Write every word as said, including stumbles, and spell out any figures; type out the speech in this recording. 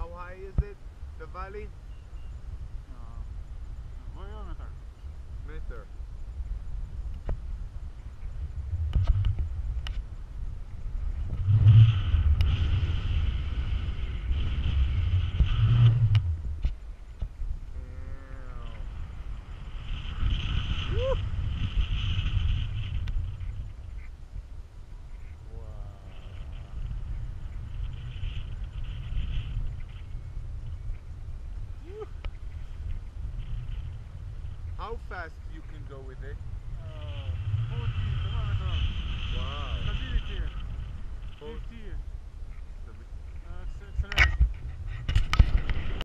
How high is it, the valley? Uh, Meter. Meter. How fast you can go with it? Uh, forty kilometers. Wow. Stability. fifty.